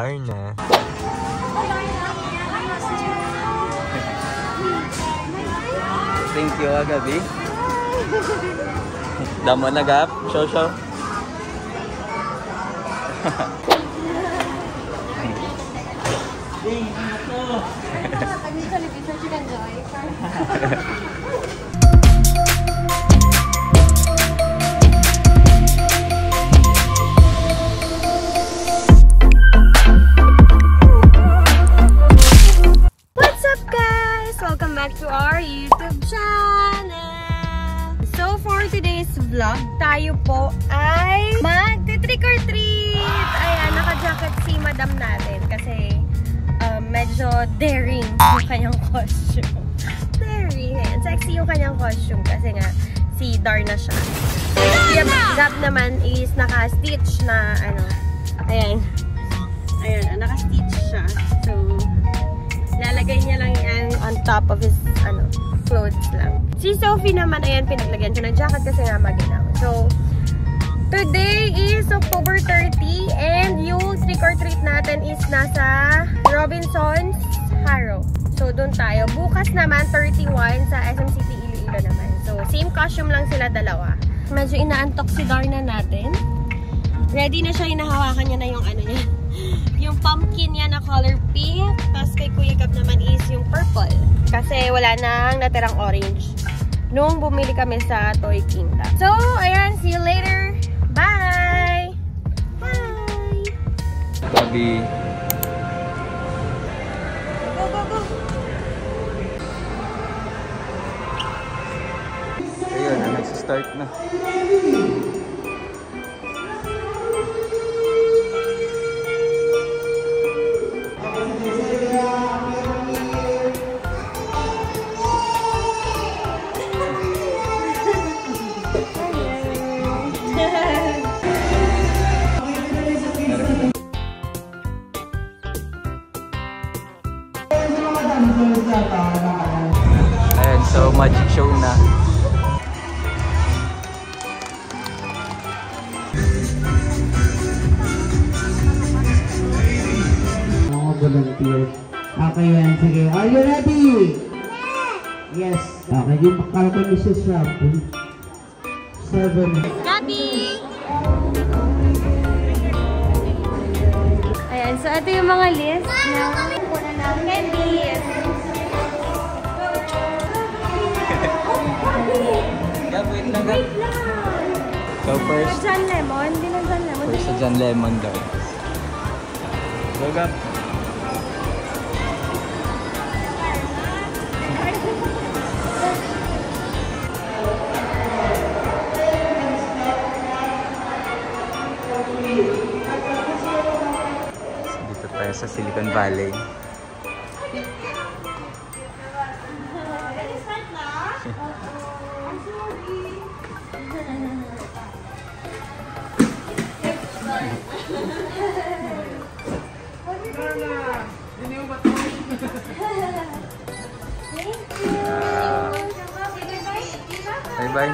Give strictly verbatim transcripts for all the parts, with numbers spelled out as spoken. Darna. Thank you, Agabi. Damo na, Gap. Show, show. What's up, guys? Welcome back to our YouTube channel. So for today's vlog, tayo po ay mag-trick or treat. Ayan, naka-jacket si madam natin kasi Uh, medyo daring yung kanyang costume. Daring. Ayan, sexy yung kanyang costume kasi nga si Darna siya. Si Gab naman is naka-stitch na ano. Ayan. Ayan, naka-stitch siya. So, lalagay niya lang yan on top of his ano, clothes lang. Si Sophie naman, ayan, pinaglagyan siya ng jacket kasi nga maginaw. So, today is October thirtieth and yung trick or treat natin is nasa Robinson's Haro. So, doon tayo. Bukas naman, thirty-one sa S M City Iloilo naman. So, same costume lang sila dalawa. Medyo inaantok si Darna natin. Ready na siya, hinahawakan niya na yung ano niya. Yung pumpkin niya na color pink. Tapos kay Kuya Gab naman is yung purple. Kasi wala nang natirang orange nung bumili kami sa Toy Kingdom. So, ayan. See you later! Bye! Bye! Bobby! Go, go, go! Ayun, nagsistart na. Ayan, so magic show na. Mga volunteer. Okay, yan, sige. Are you ready? Yes. Okay, yung kalakon ni si Shabby. Seven. Gabi! Ayan, so ito yung mga list na pupunan ng candy. Wait lang. Wait lang. So first, John Lemon, hindi na John Lemon. First, John Lemon daw. Look up. Dito tayo sa Silicon Valley. Bye-bye.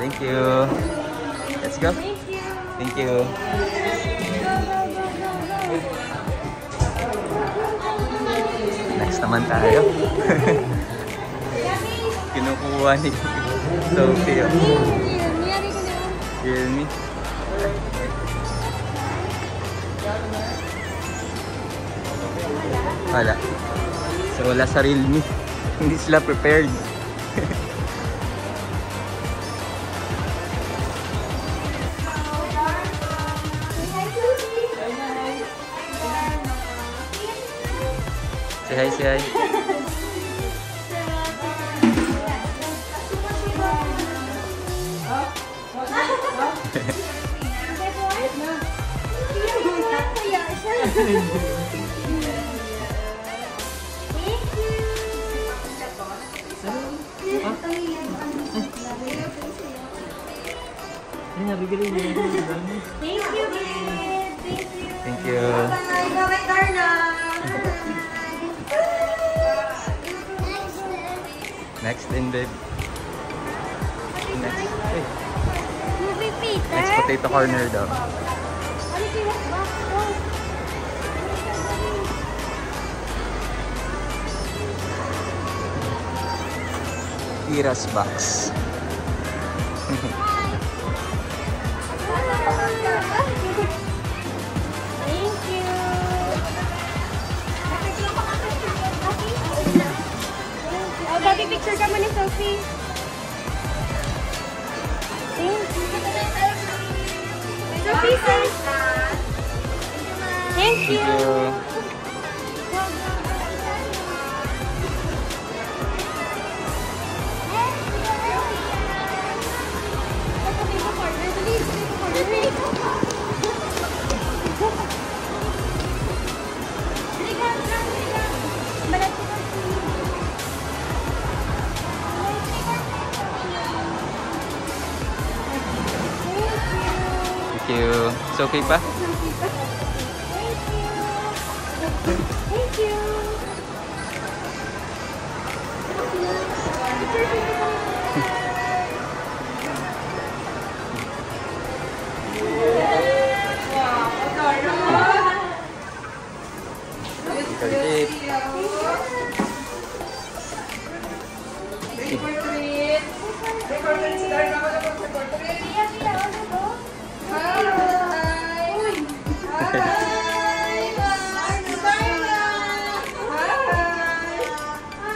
Thank you. Let's go. Thank you. Next naman tayo. Kinukuha ni Sophie. Hear me? Wala. So, wala sa real me. Hindi sila prepared. Say hi, say hi. Thank you, babe. Thank you. Bye-bye, Darna. Next in, babe. Next. Hey. Next potato corner daw. Tiras box. Thank you. Oh, baby, picture ka muna, selfie. Thank you. Selfie, selfie. Thank you. Thank you. It's okay pa? Thank you. Thank you.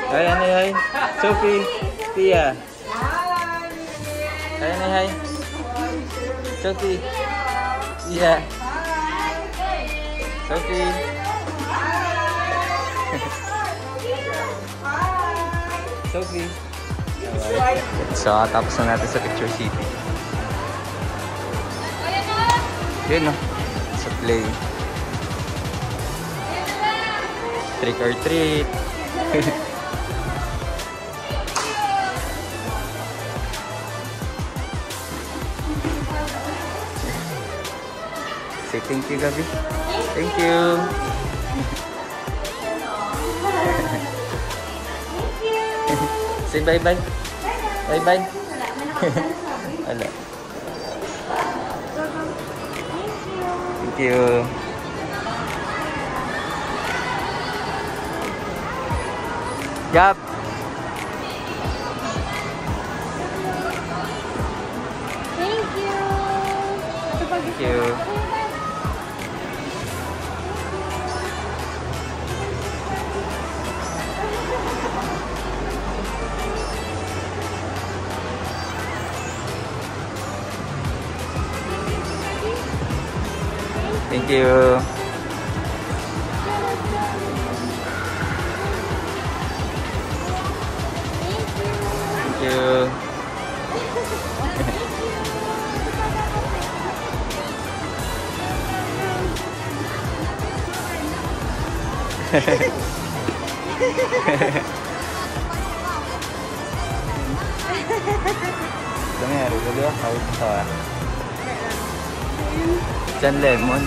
Hai, hai, hai, Sophie, Tia. Hai, hai, hai, Sophie, Tia. Sophie. Sophie. So, tapos na natin sa Picture City. Yun, no? Sa play. Trick or treat. Say thank you, Gabi. Thank you. Say bye-bye. Bye-bye. Wala. Thank you. Gab. Thank you. Thank you. Thank you. Thank you. Dengar dulu kalau salah. Chan lemon.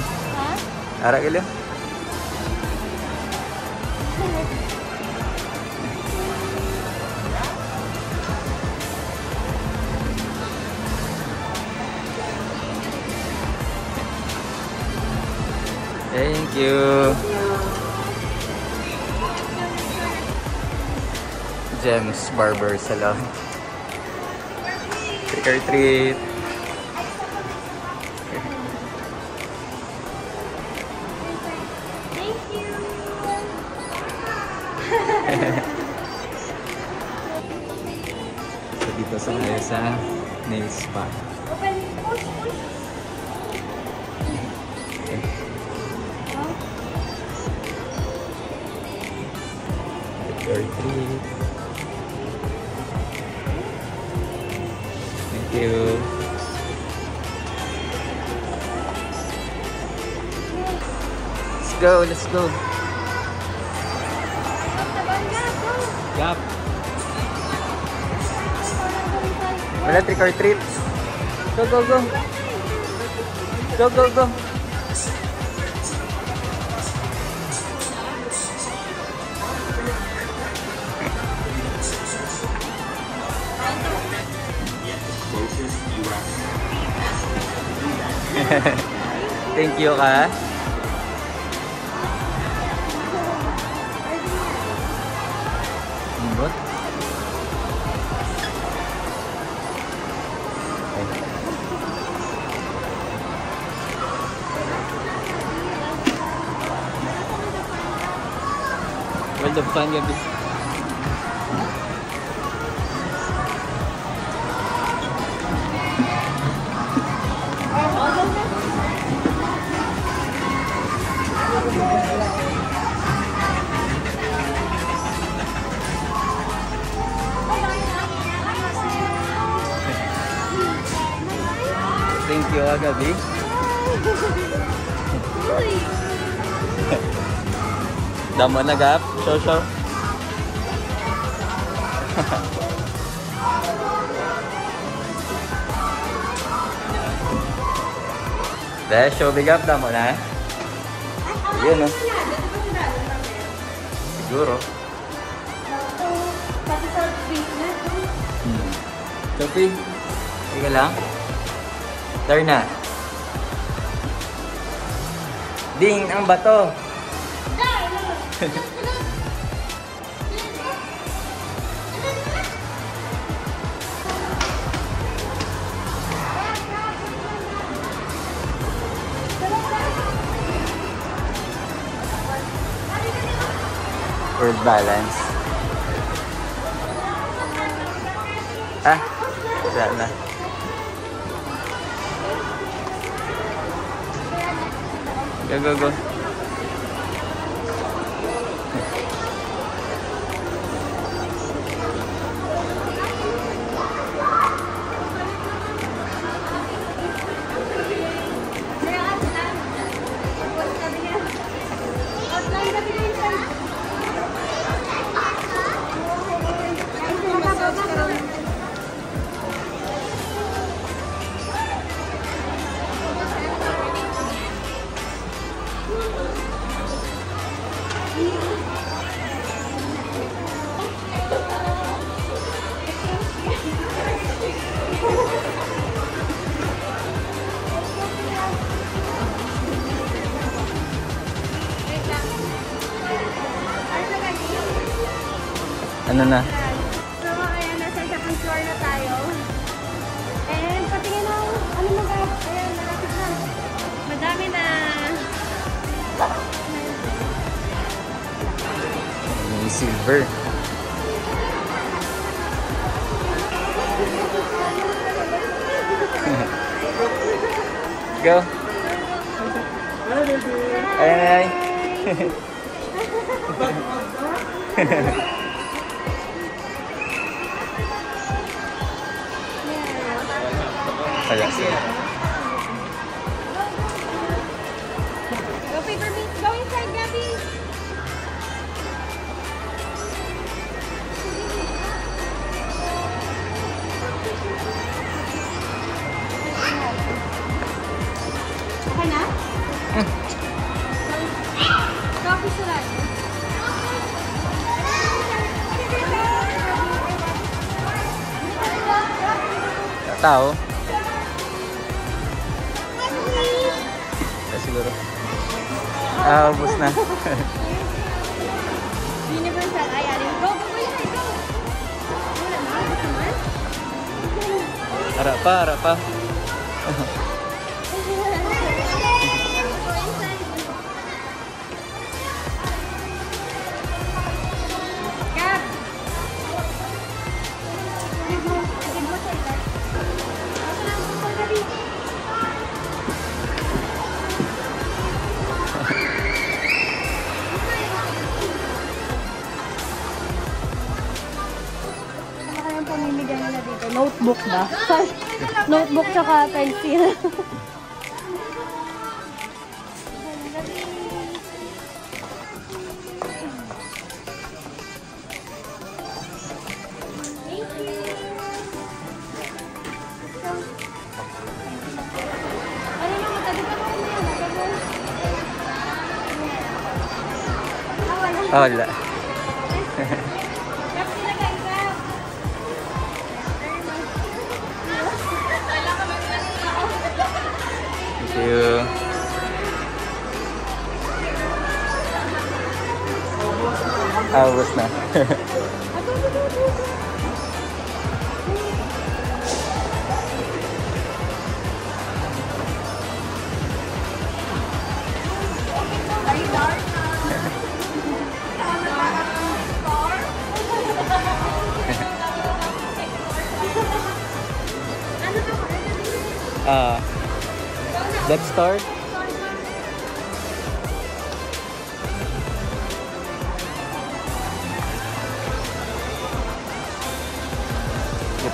Ara ka lang. Thank you. James Barber Salon. Trick or treat. So dito sa sa nail spa. Okay. Thank you. Let's go, let's go. Gap. Wala trick or treat. Go, go, go. Go, go, go. Thank you ka. Limbot. Well, the fun of this. Thank you, Agabi. Damo na gap. Show, show. There, show big up. Damo na. Yun, no? Siguro. Hmm. Sophie, ikaw lang. Darna. Ding ang bato. Word balance. Ah, wala na. Go, go, go. Ano na? So, ayan, nasa second floor na tayo. And patingin na, ano na ba? Ayan, nakakit na. Madami na. May silver. Go. Ayan, ayan. Ayan sila. Go paper beat! Go inside, Gabby! Okay na? Go pisa lang. Tao. Ah, bus na. Universal, ayan. Go, go, go, go! Harap pa, harap pa. Notebook ba? Notebook tsaka pencil. Oh, wala. Thank you. Aubos na. Uh, let's start.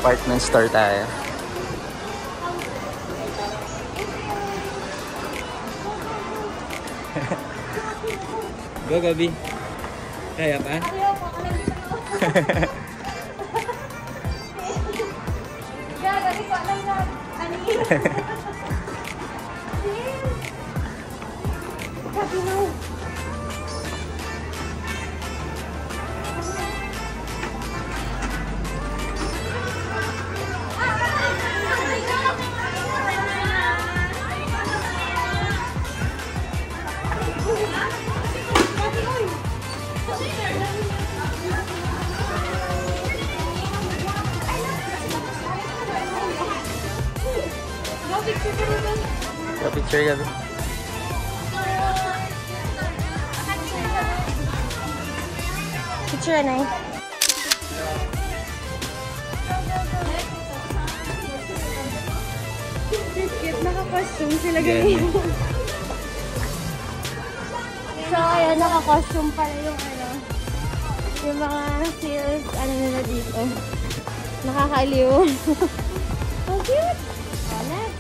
Department store tayo. Go, Gabi. Kaya pa? Picture gabi. Picture na eh. Cute, naka-costume sila gabi. So ayan, naka-costume pala yung ano, yung mga seals, ano nila dito. Nakakaliw. Ang cute! Oh, next!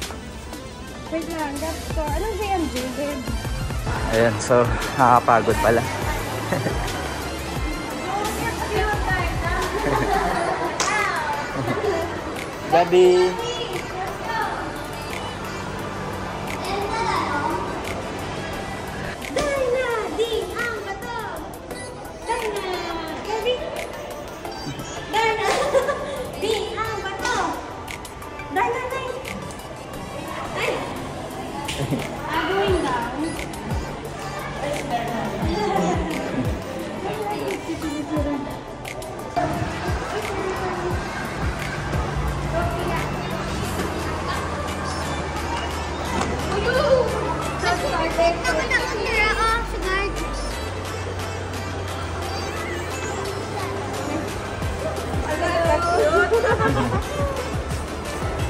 Wait lang, that's so, anong J M J, babe? Ayan, so, nakakapagod pala. Gabi! Darna! Di ang bato! Darna! Gabi! Darna! Di ang bato! Darna! I'm going down.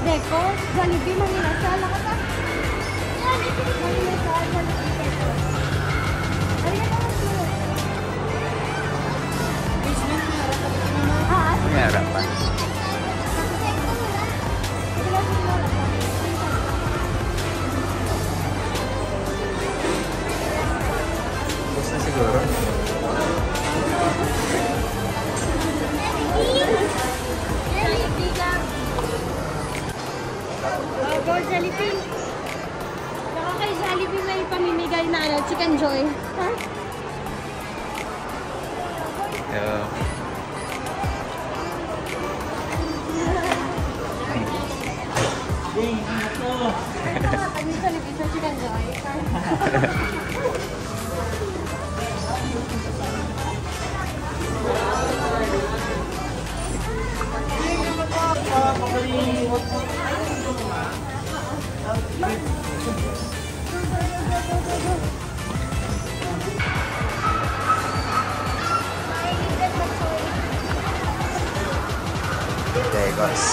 Deko, Jollibee Manila, sala ka ta. Bus na siguro. Go Jollibee! Kay Jollibee may pamimigay na ano, Chicken Joy. Ha? Yeah. Hey, ito. Ito Chicken Joy. There it goes.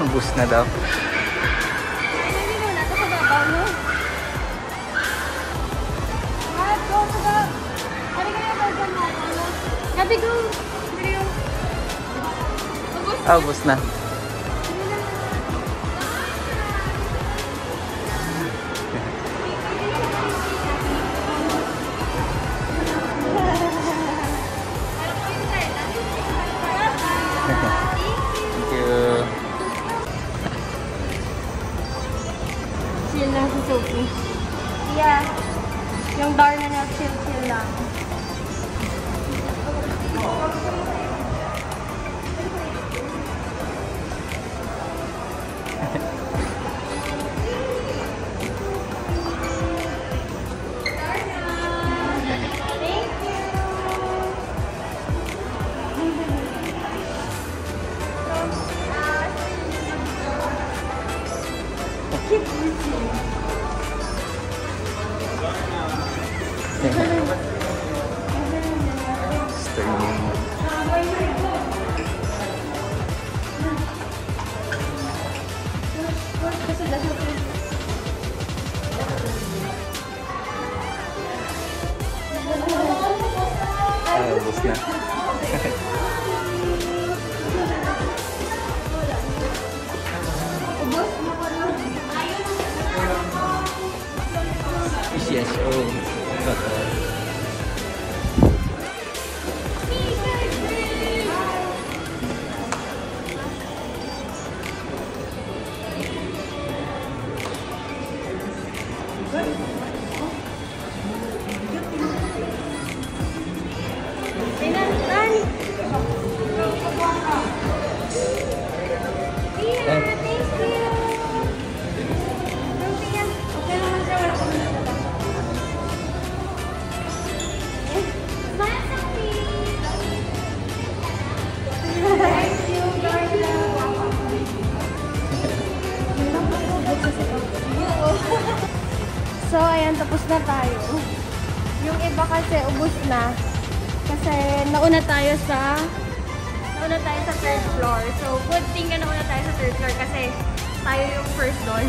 Ubus na daw. Ubus na. Yeah. Yung bar na na chill-chill lang. So, ayan, tapos na tayo. Yung iba kasi, ubos na. Kasi, nauna tayo sa... Nauna tayo sa third floor. So, good thing na nauna tayo sa third floor kasi tayo yung first doon.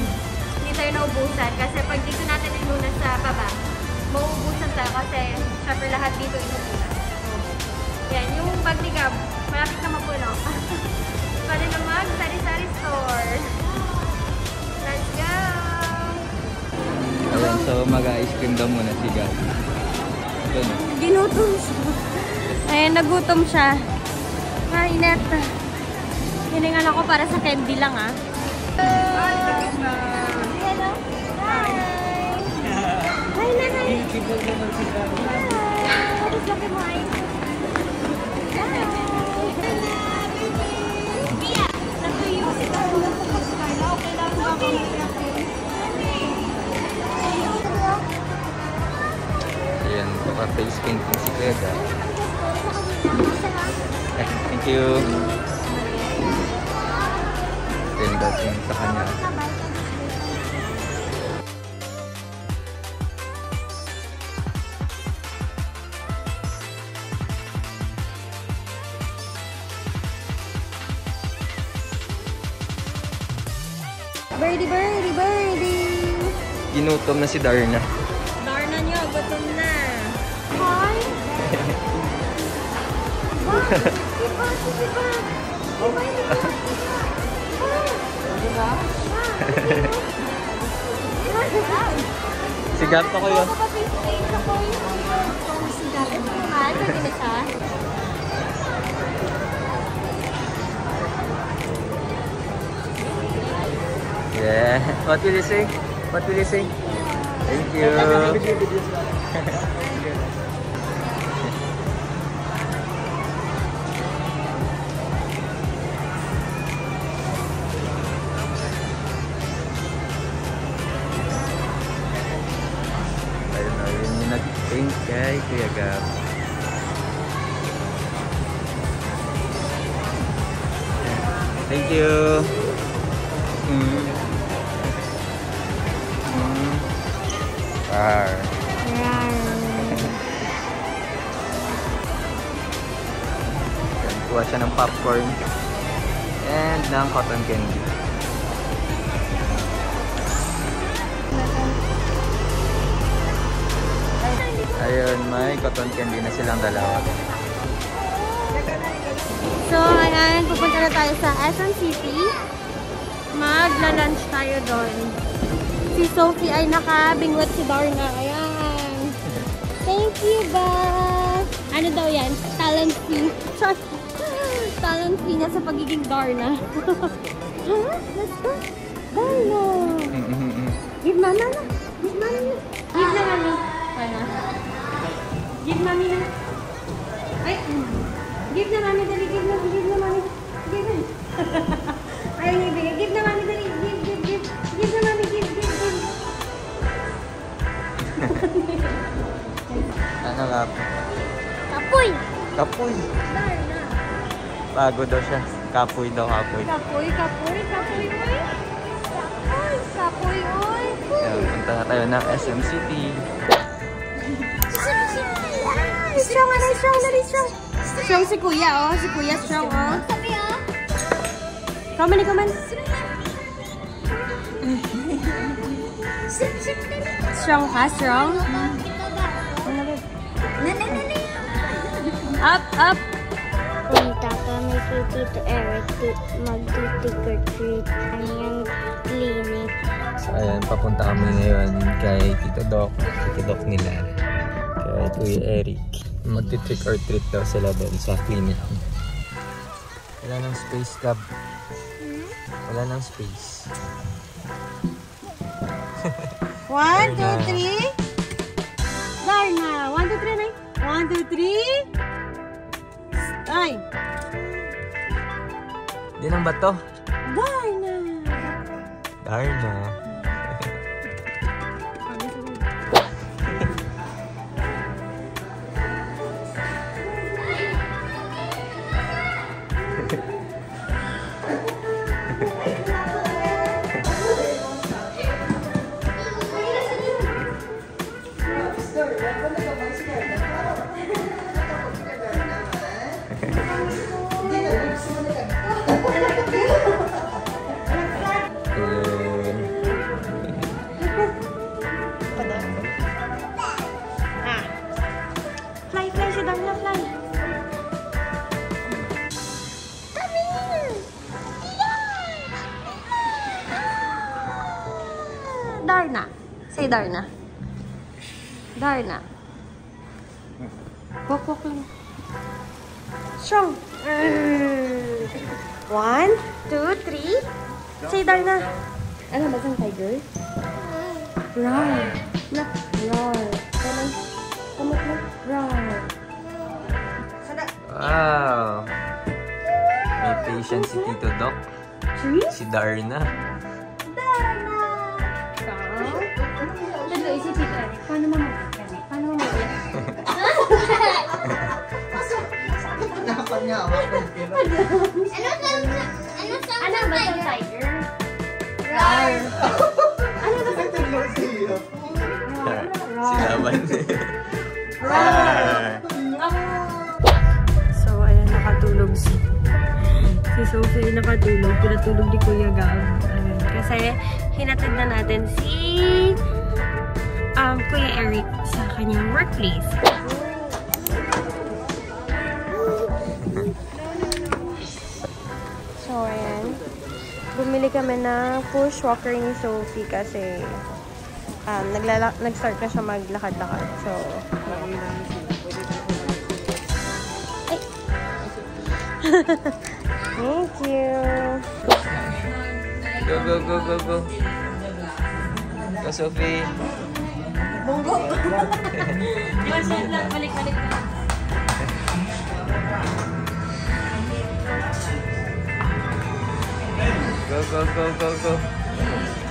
Hindi tayo naubusan kasi pag dito natin inuna sa baba, maubusan tayo kasi syempre lahat dito inuna. Yan, yung bag ni Gab, malapit na mapuno. Pwede na mag-sari-sari store. Let's go! Ayan, so mag-ice cream daw muna si Gab. Ginutom siya. Ayan, nagutom siya. Mainit. Hiningan ako para sa candy lang ah. Hello. Hi. Hi na, hi. Hi. Tapos laki mo ay. Ayan, paka-face painting si Cleda. Thank you. Tindas yung sa kanya. Birdie, birdie, birdie! Ginutom na si Darna. Darna niyo, gutom na. Hi! Iba, iba, iba, iba, iba. Sigap ako yun. Yeah. What will you sing? What will you sing? Thank you. Nag-paint kay Kuya Gab. Thank you. Mm. Mm. Rawr. Kuha siya ng popcorn and ng cotton candy. Ayun, may cotton candy na silang dalawa. So, ayan, pupunta na tayo sa S M City. Magla-lunch tayo doon. Si Sophie ay nakabingwit si Darna. Ayan. Thank you, ba. Ano daw yan? Talent fee. Talent fee niya sa pagiging Darna. Let's go. Darna. Give mama na. Give mama na. Give na mami. Give mami na. Ay, give na mami dali, give na, give na mami. Give na. Ayaw niya ibigay. Give na mami dali, give, give, give. Give na mami, give, give, give. Ano nga po? Kapoy! Kapoy! Darna. Bago daw siya. Kapoy daw, kapoy. Kapoy, kapoy, kapoy, oy. Kapoy, kapoy, oy. Punta na tayo ng S M City. Strong, ano strong, dali strong. Strong si Kuya, oh. Si Kuya strong, oh. Sabi, oh. Come on, come on. Strong ka, strong. Up, up. Punta kami kay Tito Eric. Magti-ticker treat. Anong clinic. So, ayan, papunta kami ngayon kay Tito Dok. Tito Dok nila. Kay Tito Eric. Magti-trick or treat daw sila doon sa clinic. Wala ng space, Gab. Wala ng space. One, two, three. Darna. One, two, three, nine. One, two, three. Ay! Yan ang bato. Darna. Darna. Darna. Say Darna. Darna. Walk, walk, walk. Strong. One, two, three. Say Darna. Ano ba siyang tiger? Roar. Roar. Come on. Roar. Sada. Wow. May patience si Tito Dok. Si Darna. Darna. Paano mo mag-iari? Paano mo mag-iari? Nakapag niya ako. Ano ba sa tiger? Rar! Ano ba sa tiger? Silaban niya. Rar! So, ayan, nakatulog si si Sophie. Nakatulog. Pinatulog ni Kuya Gab. Kasi, hinatid na natin si Um, Kuya Eric sa kanyang workplace. So, ayan. Bumili kami ng push walker ni Sophie kasi um, nag-start na siya maglakad-lakad. So, ay! Thank you! Go, go, go, go, go! Go, Sophie! Bonggo! Masyan lang, balik-balik na. Go, go, go, go, go!